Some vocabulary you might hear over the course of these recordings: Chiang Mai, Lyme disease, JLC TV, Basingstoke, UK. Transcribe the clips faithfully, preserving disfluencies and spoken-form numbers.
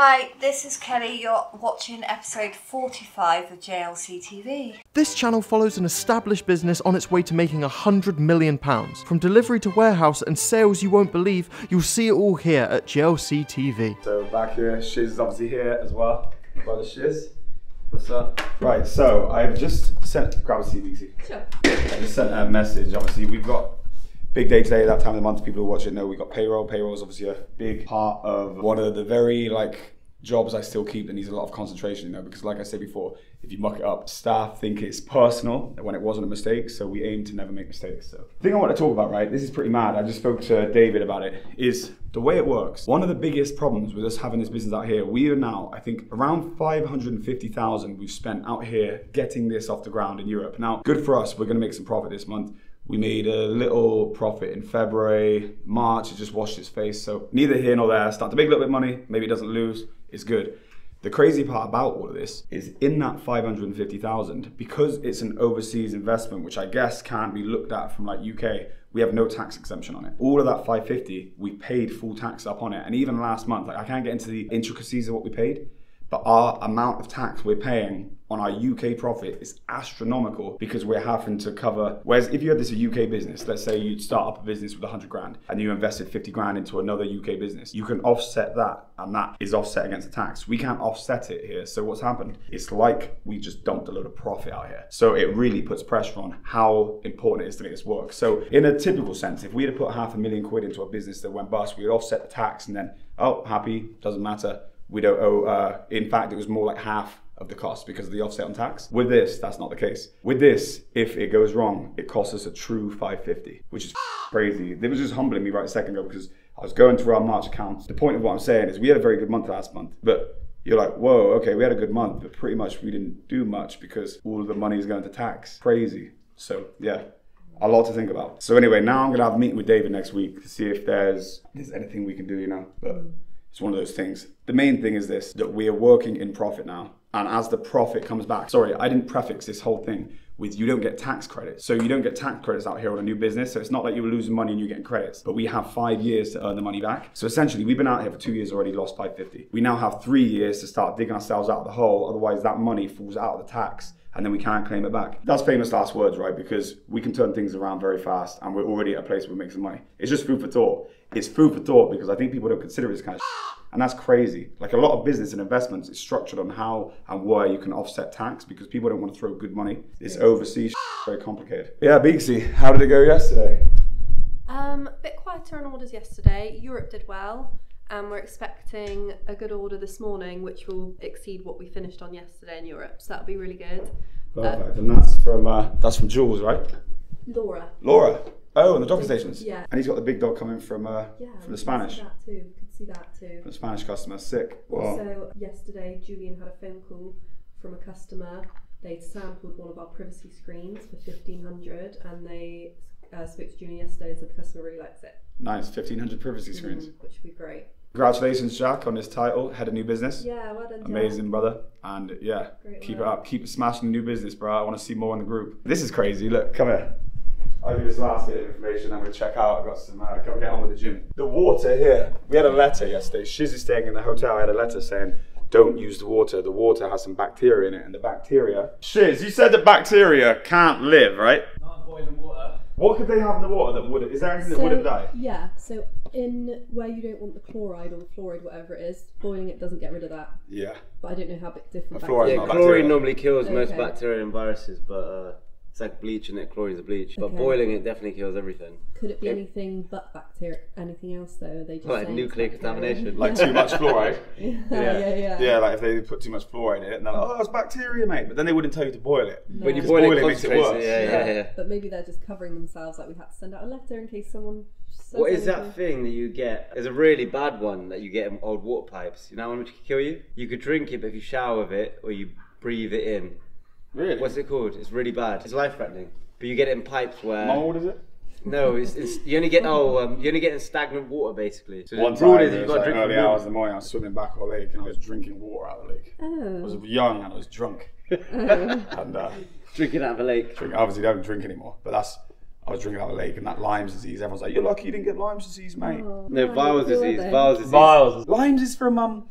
Hi, this is Kelly. You're watching episode forty-five of J L C T V. This channel follows an established business on its way to making a hundred million pounds. From delivery to warehouse and sales you won't believe, you'll see it all here at J L C T V. So back here, she's obviously here as well. Brother Shiz. What's up? Right, so I've just sent, grab a seat, Bixie. Sure. I just sent a message. Obviously we've got big day today, that time of the month, people who watch it know we got payroll. Payroll is obviously a big part of one of the very like jobs I still keep that needs a lot of concentration, you know, because like I said before, if you muck it up, staff think it's personal when it wasn't a mistake, so we aim to never make mistakes. So the thing I want to talk about, right, this is pretty mad, I just spoke to David about it, is the way it works. One of the biggest problems with us having this business out here, we are now, I think, around five hundred fifty thousand we've spent out here getting this off the ground in Europe. Now, good for us, we're going to make some profit this month. We made a little profit in February, March, it just washed its face. So neither here nor there, start to make a little bit of money, maybe it doesn't lose, it's good. The crazy part about all of this is in that five hundred fifty thousand, because it's an overseas investment, which I guess can't be looked at from like U K, we have no tax exemption on it. All of that five fifty, we paid full tax up on it. And even last month, like I can't get into the intricacies of what we paid, but our amount of tax we're paying on our U K profit is astronomical because we're having to cover, whereas if you had this a U K business, let's say you'd start up a business with a hundred grand and you invested fifty grand into another U K business, you can offset that and that is offset against the tax. We can't offset it here. So what's happened? It's like we just dumped a load of profit out here. So it really puts pressure on how important it is to make this work. So in a typical sense, if we had put half a million quid into a business that went bust, we'd offset the tax and then, oh, happy, doesn't matter. We don't owe, uh, in fact, it was more like half of the cost because of the offset on tax. With this, that's not the case. With this, if it goes wrong, it costs us a true five fifty, which is crazy. It was just humbling me right a second ago because I was going through our March accounts. The point of what I'm saying is we had a very good month last month, but you're like, whoa, okay, we had a good month, but pretty much we didn't do much because all of the money is going to tax. Crazy. So yeah, a lot to think about. So anyway, now I'm gonna have a meeting with David next week to see if there's, there's anything we can do, you know, but it's one of those things. The main thing is this, that we are working in profit now. And as the profit comes back, sorry, I didn't prefix this whole thing with you don't get tax credits. So you don't get tax credits out here on a new business. So it's not like you were losing money and you're getting credits, but we have five years to earn the money back. So essentially we've been out here for two years already, lost five fifty. We now have three years to start digging ourselves out of the hole. Otherwise that money falls out of the tax and then we can't claim it back. That's famous last words, right? Because we can turn things around very fast and we're already at a place where we make some money. It's just food for thought. It's food for thought because I think people don't consider this kind of shit. And that's crazy. Like a lot of business and investments is structured on how and where you can offset tax because people don't want to throw good money. It's overseas, very complicated. Yeah, Beaksy, how did it go yesterday? Um, a bit quieter on orders yesterday. Europe did well. And we're expecting a good order this morning, which will exceed what we finished on yesterday in Europe. So that'll be really good. Perfect. Um, and that's from, uh, that's from Jules, right? Laura. Laura. Oh, and the docking stations. Yeah. And he's got the big dog coming from uh, yeah, from the Spanish. Yeah, that too. Could see that too. From the Spanish customer, sick. Wow. So yesterday, Julian had a phone call from a customer. They'd sampled one of our privacy screens for fifteen hundred, and they uh, spoke to Julian yesterday and said the customer really likes it. Nice, fifteen hundred privacy screens, mm, which would be great. Congratulations, Jack, on his title, head of new business. Yeah, well done, Jack. Amazing, brother. And yeah, great keep work. it up. Keep smashing the new business, bro. I want to see more in the group. This is crazy. Look, come here. I'll give you this last bit of information. I'm going to check out. I've got some, uh, got to get on with the gym. The water here. We had a letter yesterday. Shiz is staying in the hotel. I had a letter saying, don't use the water. The water has some bacteria in it. And the bacteria... Shiz, you said the bacteria can't live, right? Not boiling water. What could they have in the water that would... Is there anything so, that would have died? Yeah, so in where you don't want the chloride or the fluoride, whatever it is, boiling it doesn't get rid of that. Yeah. But I don't know how big different bacteria... Yeah, chlorine normally kills okay. most bacteria and viruses, but... Uh, It's like bleach in it, chlorine's a bleach, but okay. boiling it definitely kills everything. Could it be anything but bacteria, anything else though? Are they just like nuclear contamination. Like too much fluoride. yeah. Yeah, yeah, yeah. Yeah, like if they put too much fluoride in it and they're like, oh, it's bacteria, mate. But then they wouldn't tell you to boil it. No. When you boil it, it makes it worse. Yeah, yeah, yeah, yeah. But maybe they're just covering themselves, like we had to send out a letter in case someone... What is that thing that you get? It's a really bad one that you get in old water pipes. You know one which can kill you? You could drink it, but if you shower with it or you breathe it in, Really? What's it called? It's really bad. It's life-threatening. But you get it in pipes where mold is it? No, it's, it's you only get oh um, you only get in stagnant water basically. So one time is you've got to drink early hours in the morning. I was swimming back at a lake and I was drinking water out of the lake. Oh. I was young and I was drunk. Oh. and uh, drinking out of a lake. Drink, obviously, don't drink anymore. But that's I was drinking out of a lake and that Lyme's disease. Everyone's like, you're lucky you didn't get Lyme's disease, mate. Oh, no, Lyme's Lyme's disease, Lyme's disease. Lyme's disease. Lyme's is for a mum.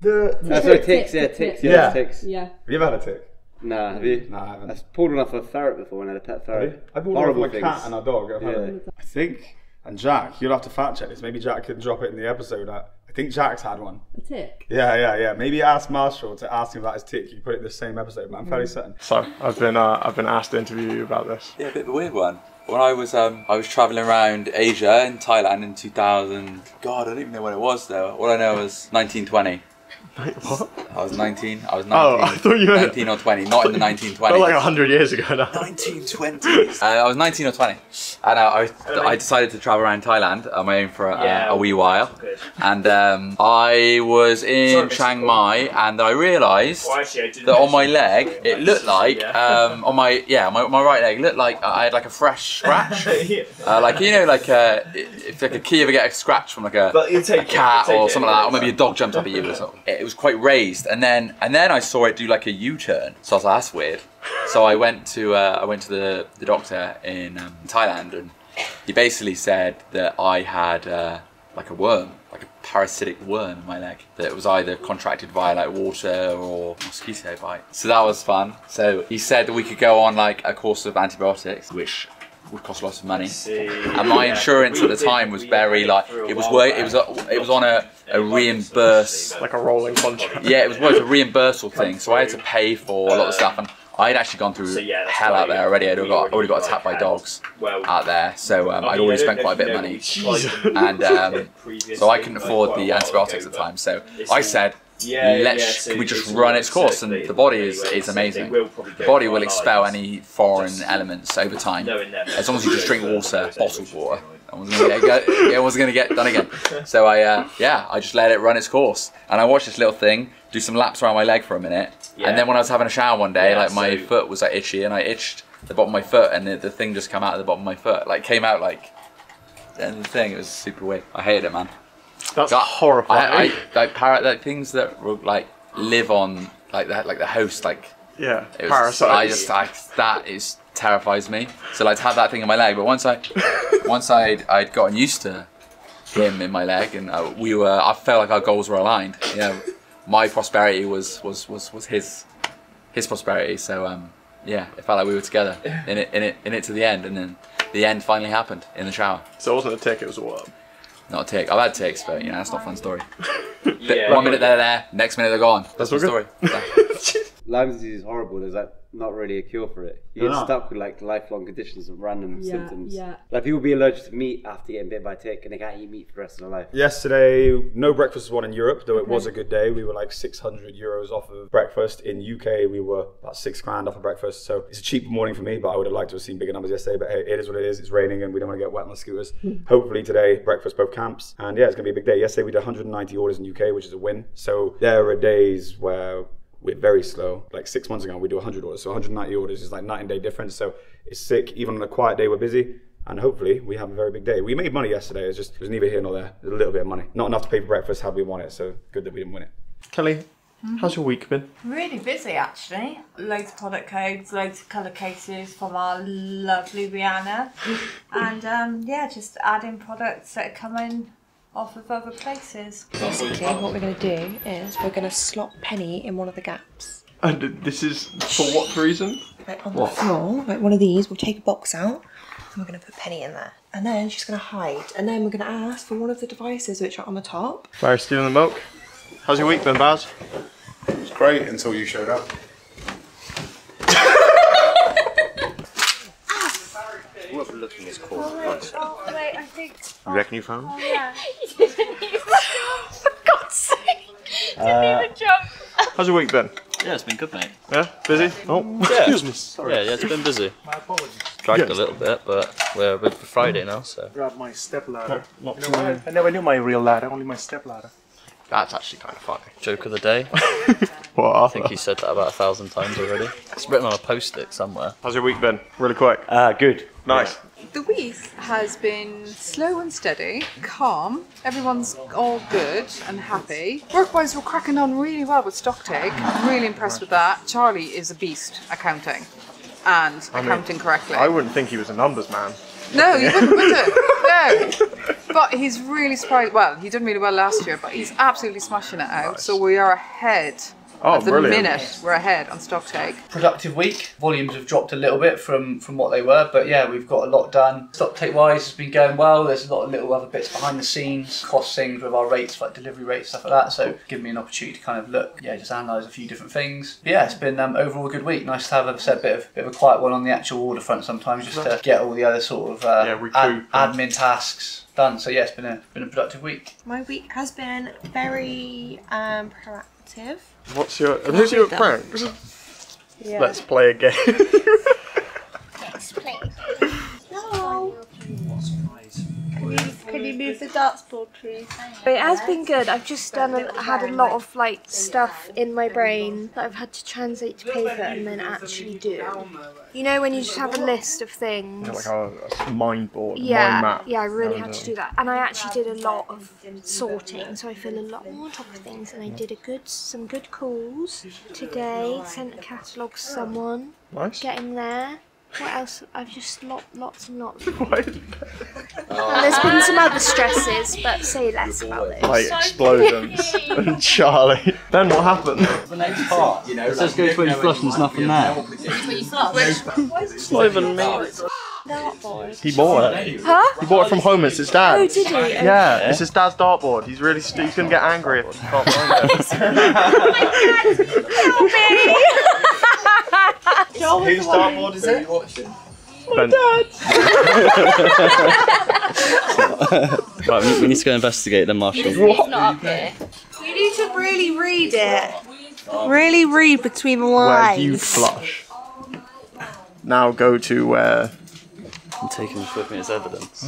The, the That's what a tick's, yeah, ticks, yeah, yeah. ticks. Yeah. Have you ever had a tick? Nah, have you? Nah, I haven't. I pulled one off a ferret before and had a pet ferret. I've pulled one off a cat and a dog. I've yeah. had it. I think, and Jack, you'll have to fact check this. Maybe Jack can drop it in the episode. I think Jack's had one. A tick? Yeah, yeah, yeah. Maybe ask Marshall to ask him about his tick. You put it in the same episode, but I'm fairly mm. certain. So I've been, uh, I've been asked to interview you about this. Yeah, a bit of a weird one. When I was um, I was travelling around Asia in Thailand in two thousand. God, I don't even know when it was though. All I know is nineteen twenty. What? I was nineteen. I was nineteen. Oh, I thought you were nineteen or twenty. Not in the nineteen twenties. Not like a hundred years ago now. nineteen twenties. Uh, I was nineteen or twenty, and uh, I was, I decided to travel around Thailand on my own for a, yeah, a, a wee while. Good. And um, I was in Chiang Mai, and I realised well, that on my leg it looked like um, on my yeah my my right leg looked like I had like a fresh scratch, yeah. uh, like you know like uh, if like a key ever get a scratch from like a, a cat it, or something it, like that, or maybe a dog jumped up at you or something. It was quite raised, and then and then I saw it do like a U-turn. So I was like, that's weird. So I went to uh, I went to the the doctor in um, Thailand, and he basically said that I had uh, like a worm, like a parasitic worm in my leg that was either contracted via like water or mosquito bite. So that was fun. So he said that we could go on like a course of antibiotics, which would cost lots of money, and my insurance yeah. at the time was very like it was work, it was a, it was on a, a reimburse like a rolling contract. Yeah, it was a reimbursal thing, so I had to pay for a lot of stuff, and I had actually gone through so yeah, hell out there already. I'd got already got attacked by dogs well, out there, so um, I'd already spent quite a bit of money, and um, so I couldn't afford the antibiotics at the time. So I said, Yeah, Let's, yeah, so can we just run its course, and the body is, is amazing. The body will expel any foreign elements over time, as long as you just drink water, bottled water. It wasn't going to get done again. So I, uh, yeah, I just let it run its course, and I watched this little thing do some laps around my leg for a minute, and then when I was having a shower one day, like my foot was like itchy, and I itched the bottom of my foot, and the, the thing just came out of the bottom of my foot, like came out like, and the thing, it was super weird. I hated it, man. That's like, horrifying. I, I, like parrot, like things that like live on, like that, like the host, like yeah, it was, parasites. I just, I, that is terrifies me. So like to have that thing in my leg, but once I, once I'd, I'd gotten used to him in my leg, and uh, we were, I felt like our goals were aligned. You know, my prosperity was was was was his, his prosperity. So um, yeah, it felt like we were together in it, in it, in it to the end, and then the end finally happened in the shower. So it wasn't a tick; it was a worm. Not a tick. I've had ticks, but you know, that's not a fun story. yeah, One minute they're there, next minute they're gone. That's the story. Lyme disease is horrible. There's like not really a cure for it. You get no. stuck with like lifelong conditions and random yeah, symptoms. Yeah. Like people be allergic to meat after getting bit by a tick, and they can't eat meat for the rest of their life. Yesterday, no breakfast was won in Europe, though it was a good day. We were like six hundred euros off of breakfast. In U K, we were about six grand off of breakfast. So it's a cheap morning for me, but I would have liked to have seen bigger numbers yesterday. But hey, it is what it is. It's raining and we don't want to get wet on the scooters. Hopefully today, breakfast both camps. And yeah, it's going to be a big day. Yesterday, we did one hundred ninety orders in U K, which is a win. So there are days where we're very slow. Like six months ago, we do one hundred orders. So one hundred ninety orders is like night and day difference. So it's sick. Even on a quiet day, we're busy. And hopefully we have a very big day. We made money yesterday. It's just, it was neither here nor there. There's a little bit of money. Not enough to pay for breakfast had we won it. So good that we didn't win it. Kelly, mm-hmm. how's your week been? Really busy, actually. Loads of product codes, loads of colour cases from our lovely Rihanna. and um, yeah, just adding products that are coming off of other places. Basically, what we're going to do is we're going to slot Penny in one of the gaps. And this is for what reason? Like on what? the floor, like one of these, we'll take a box out and we're going to put Penny in there. And then she's going to hide. And then we're going to ask for one of the devices which are on the top. Barry's stealing the milk. How's your week been, Baz? It was great until you showed up. What we're looking is called. Oh, wait, oh, wait, I think. You reckon you found? Oh, yeah. For God's sake! Didn't uh, even jump. How's your week been? Yeah, it's been good, mate. Yeah, busy. Oh, yeah. Excuse me. Sorry. Yeah, yeah, it's been busy. My apologies. Dragged yes. a little bit, but we're with Friday now, so. Grab my step ladder. Not, not you know, I, I never knew my real ladder, only my step ladder. That's actually kind of funny. Joke of the day. What? I think you said that about a thousand times already. It's written on a post-it somewhere. How's your week been? Really quick. Ah, uh, good. Nice. Yeah. The week has been slow and steady, calm. Everyone's all good and happy. Work-wise, we're cracking on really well with stock take. I'm really impressed with that. Charlie is a beast accounting and accounting I mean, correctly. I wouldn't think he was a numbers man. No, you wouldn't, would it? No. But he's really surprised. Well, he did really well last year, but he's absolutely smashing it out. Nice. So we are ahead. Oh, at the brilliant. minute, we're ahead on stock take. Productive week. Volumes have dropped a little bit from, from what they were, but yeah, we've got a lot done. Stock take wise has been going well. There's a lot of little other bits behind the scenes, cost things with our rates, like delivery rates, stuff like that. So give me an opportunity to kind of look, yeah, just analyse a few different things. But yeah, it's been um, overall a good week. Nice to have a set bit of bit of a quiet one on the actual order front sometimes, just to get all the other sort of uh, yeah, ad admin tasks done. So yeah, it's been a been a productive week. My week has been very um, proactive. What's your who's your pranks? Yeah. Let's play a game. Let's play. No. Can you, can you move the dartboard, please? But it has been good. I've just done a, had a lot of like stuff in my brain that I've had to translate to paper and then actually do. You know when you just have a list of things. Yeah, like a, a mind board. Yeah, mind map. Yeah. I really no, had no. to do that, and I actually did a lot of sorting, so I feel a lot more on top of things. And I did a good, some good calls today. Sent a catalogue to someone. Nice. Getting there. What else? I've just lot, lots and lots. And there's been some other stresses, but say less about those. Like explosions and Charlie. Then what happened? The next part, you know, it says go to where you flush and there's nothing there. It's not even me. He bought it. Huh? He bought it from home. It's his dad. Oh, did he? Okay. Yeah, it's his dad's dartboard. He's really st he's gonna get angry if he can't find it. Oh my God! Help me! Whose dartboard is it? My dad! Right, we need to go investigate then, Marshall. What? Not up here. We need to really read it. Really read between the lines. Where you flush. Now go to where... I'm taking this with me as evidence.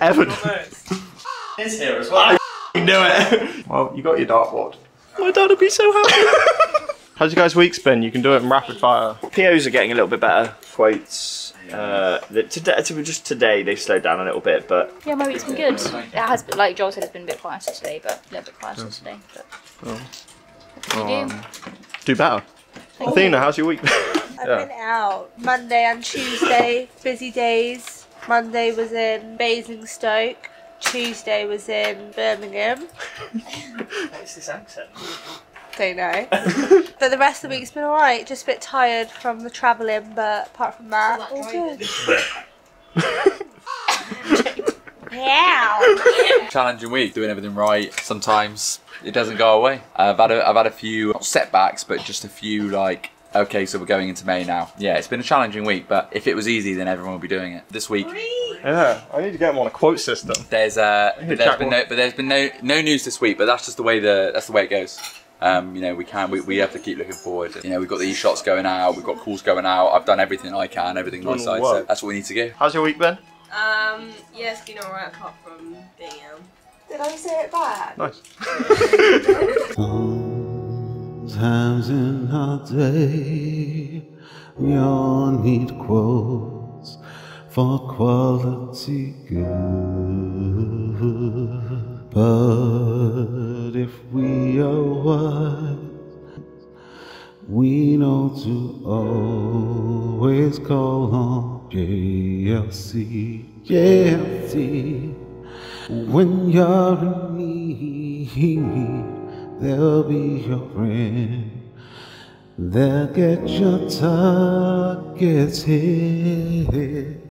Evidence? It's here as well. I knew it. Well, you got your dartboard. My dad would be so happy. How's your guys' week's been? You can do it in rapid fire. P Os are getting a little bit better. Quotes. Uh, the, today, to, just today they've slowed down a little bit, but yeah, my week's been good. It has, been, like Joel said, it's been a bit quieter today, but a little bit quieter yeah. today. But oh. oh, do? Um, do better. Thank Athena, you. How's your week? I've yeah. been out Monday and Tuesday, busy days. Monday was in Basingstoke. Tuesday was in Birmingham. What's this accent? Don't know. But the rest of the week's been alright, just a bit tired from the travelling, but apart from that, all good. Yeah. Challenging week, doing everything right. Sometimes it doesn't go away. Uh, I've had a, I've had a few not setbacks, but just a few like. Okay, so we're going into May now. Yeah, it's been a challenging week, but if it was easy, then everyone would be doing it this week. Yeah, I need to get them on a quote system. There's uh, but there's been no, but there's been no no news this week, but that's just the way the that's the way it goes. Um, you know, we can we, we have to keep looking forward. You know, we've got the e-shots going out, we've got calls going out. I've done everything I can, everything on my side. So that's what we need to do. How's your week been? Um, yeah, it's been alright apart from being ill. Did I say it bad? Nice. Sometimes in our day, we all need quotes for quality good. But if we are wise, we know to always call on J L C, J L C, when you're in need. They'll be your friend. They'll get your targets hit.